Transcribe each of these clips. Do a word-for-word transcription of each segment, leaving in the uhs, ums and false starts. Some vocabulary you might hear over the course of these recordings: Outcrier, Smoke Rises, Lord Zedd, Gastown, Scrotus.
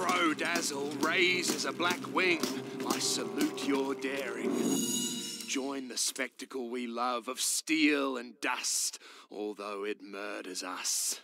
crow dazzle raises a black wing, I salute your daring. Join the spectacle we love of steel and dust, although it murders us.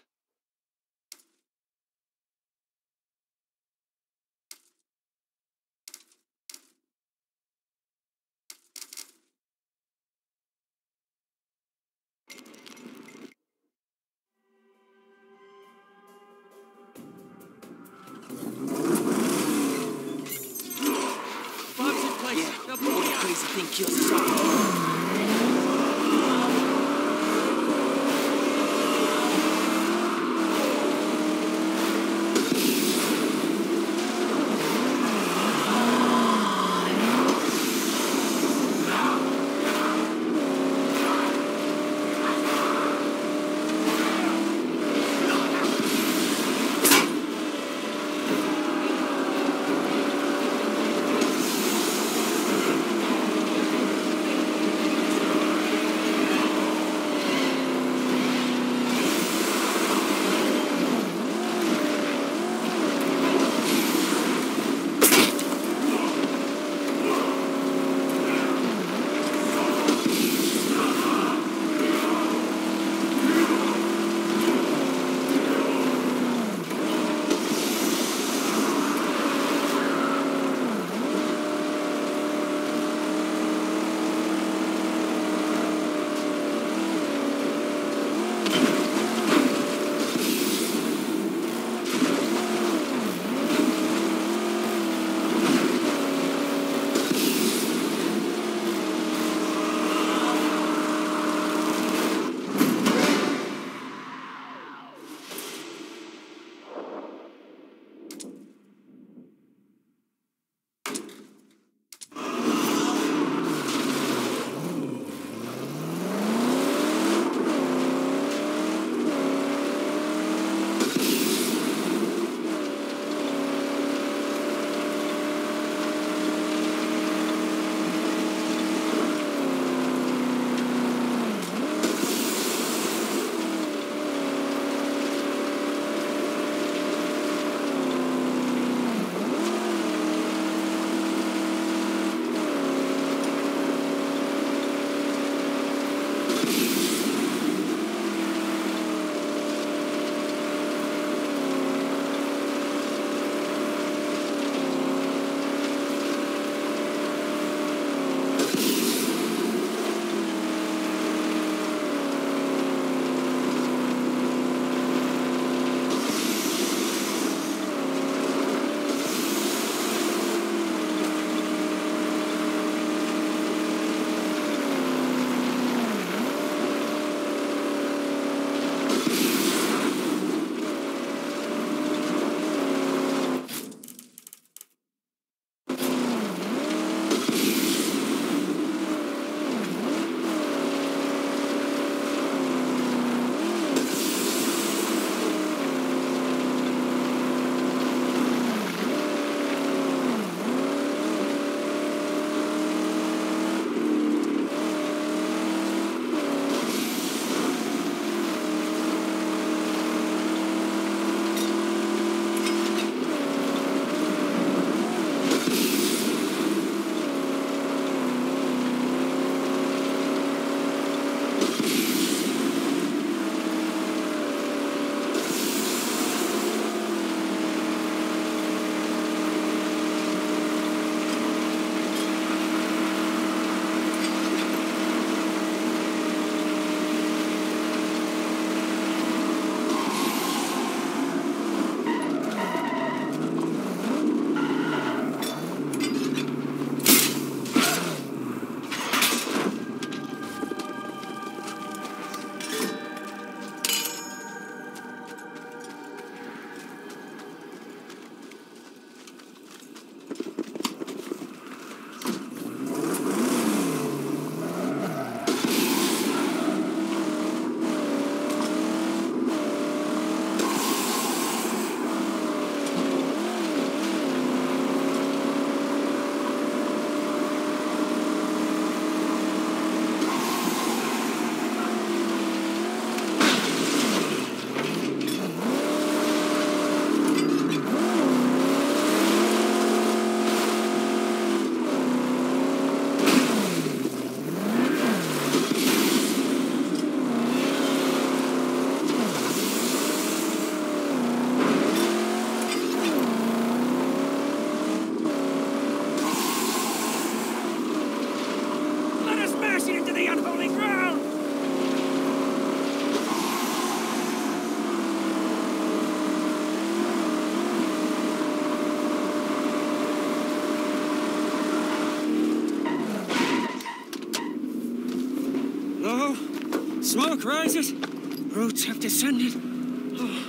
Smoke rises, roots have descended. Oh.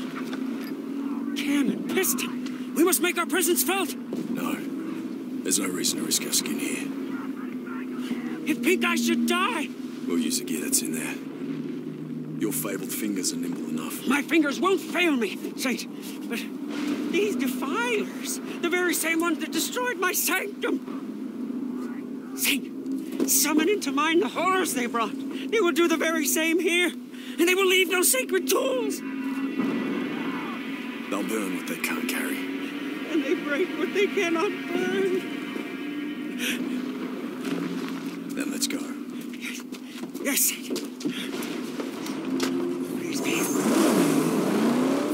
Cannon, piston, we must make our presence felt. No, there's no reason to risk our skin here. If Pink Eye should die... We'll use the gear that's in there. Your fabled fingers are nimble enough. My fingers won't fail me, Saint. But these defilers, the very same ones that destroyed my sanctum. Saint, summon into mind the horrors they brought. They will do the very same here, and they will leave no sacred tools. They'll burn what they can't carry. And they break what they cannot burn. Then let's go. Yes, yes. Please be.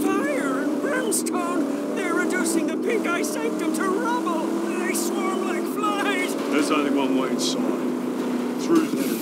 Fire and brimstone! They're reducing the Pink Eye sanctum to rubble! They swarm like flies! There's only one way inside. Through them.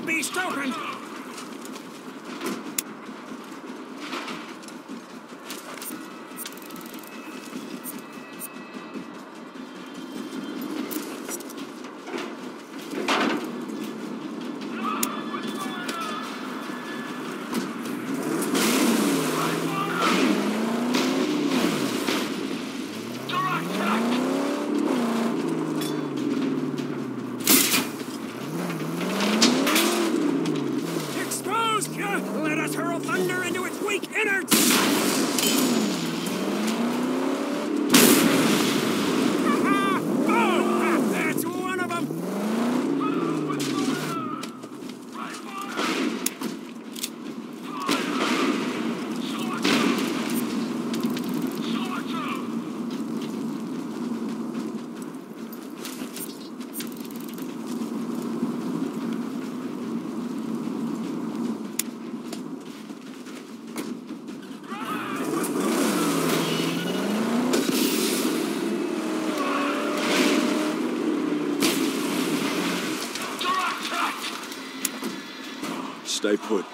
shall be stolen. Stay put.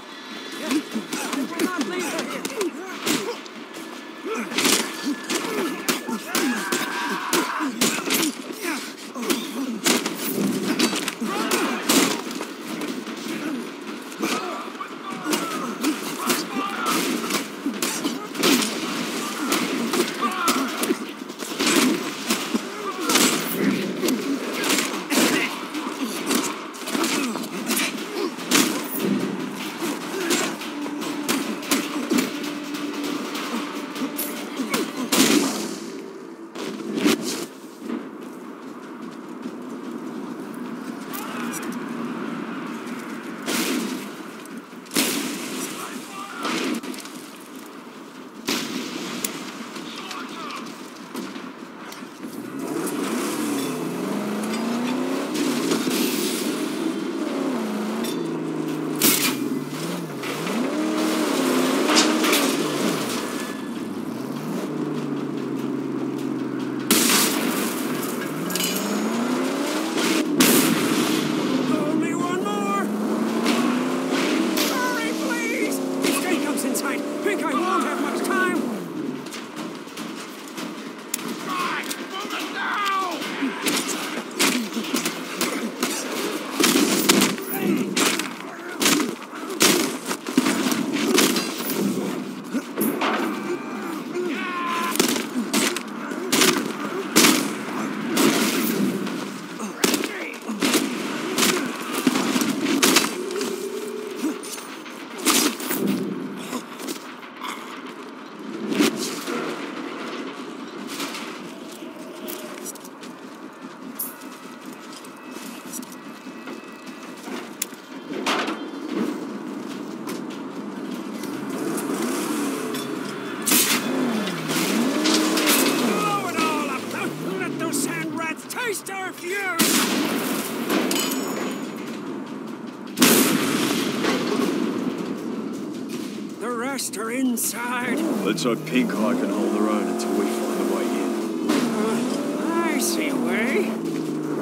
Are inside. Let's hope Pink Eye can hold her own until we find a way in. Uh, I see a way,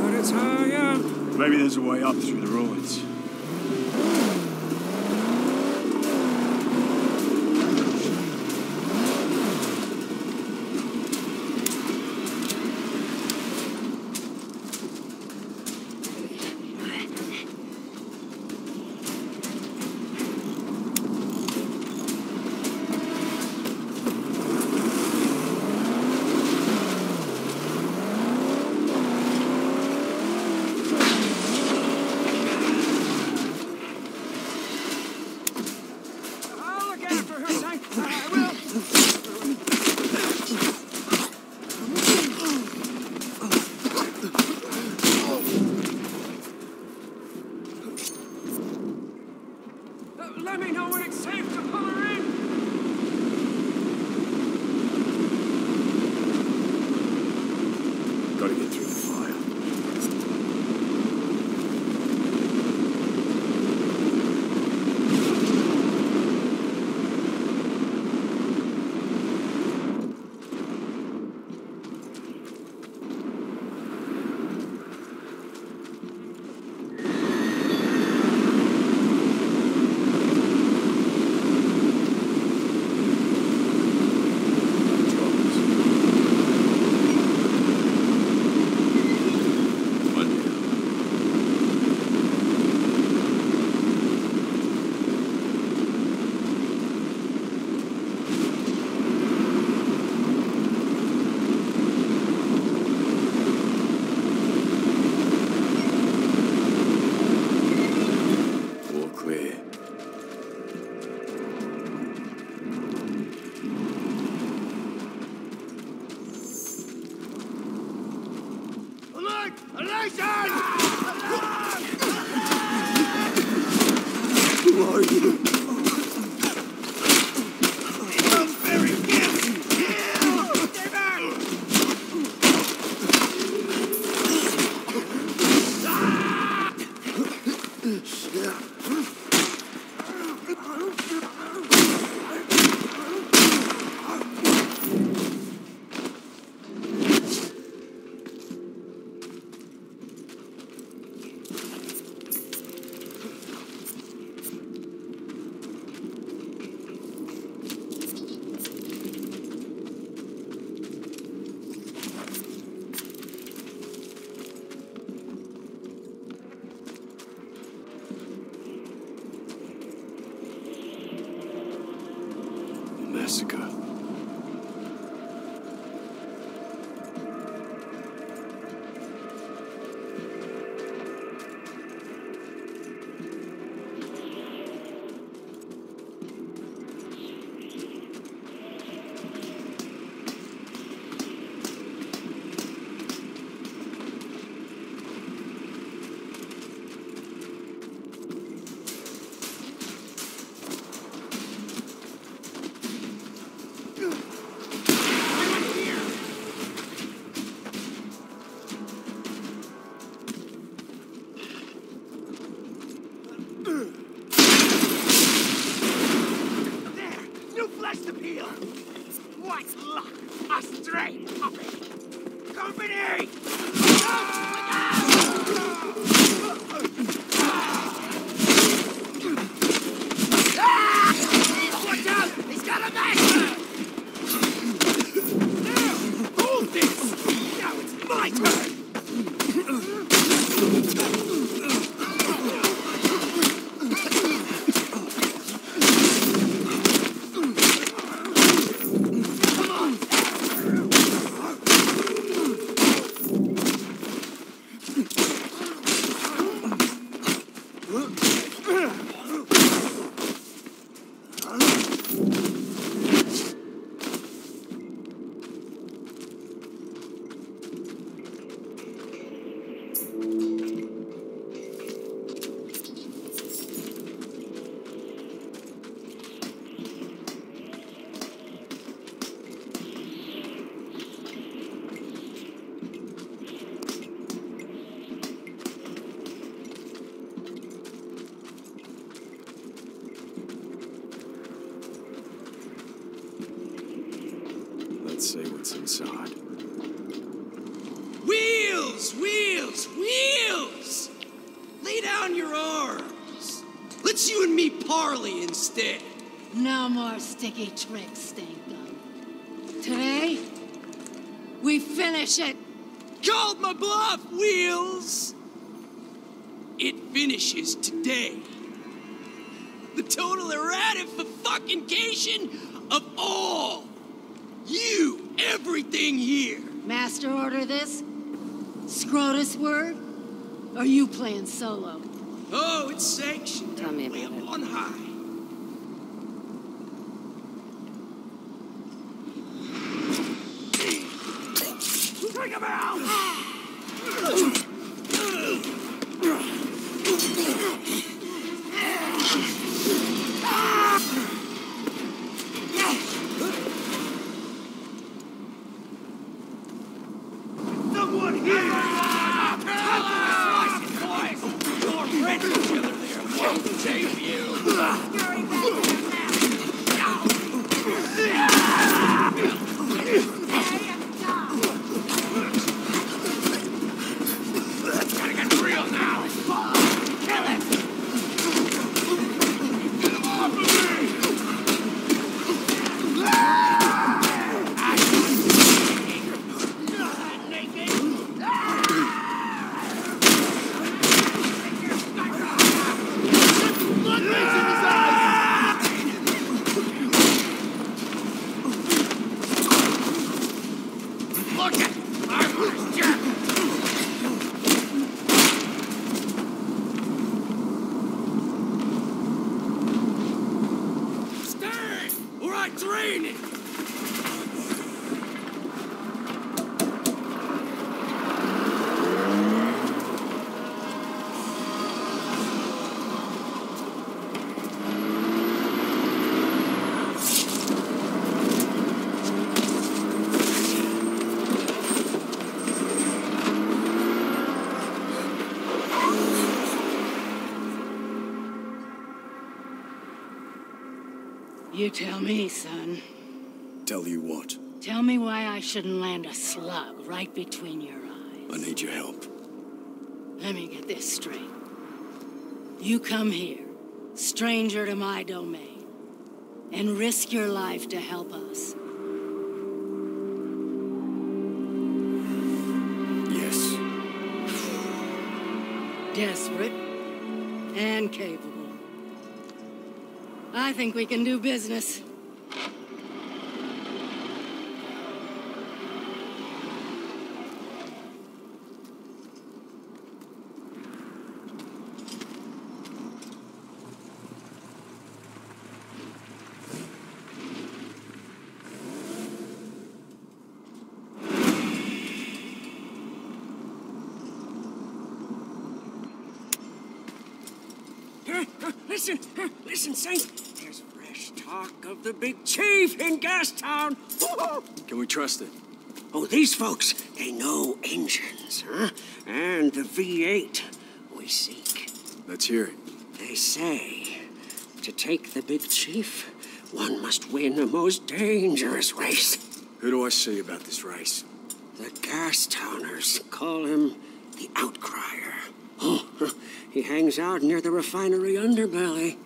but it's high up. Maybe there's a way up through the ruins. Who are you? The very gift! Kill! Stay back! Massacre. What's luck? A stray puppy! Company! Watch out! He's got a knife! Now, hold this! Now it's my turn! Say what's inside. Wheels! Wheels! Wheels! Lay down your arms. Let's you and me parley instead. No more sticky tricks, Stink Gun. Today, we finish it. Called my bluff, Wheels! It finishes today. The total eradication of all. You! Everything here! Master order this? Scrotus word? Or are you playing solo? Oh, it's sanctioned. Tell me about it. On high. Take him out! I am done. You tell me, son. Tell you what? Tell me why I shouldn't land a slug right between your eyes. I need your help. Let me get this straight. You come here, stranger to my domain, and risk your life to help us. Yes. Desperate and capable. I think we can do business. Listen, listen, Saint. There's fresh talk of the big chief in Gastown. Can we trust it? Oh, these folks, they know engines, huh? And the V eight we seek. Let's hear it. They say, to take the big chief, one must win a most dangerous race. Who do I see about this race? The Gastowners call him the Outcrier. Oh, he hangs out near the refinery underbelly.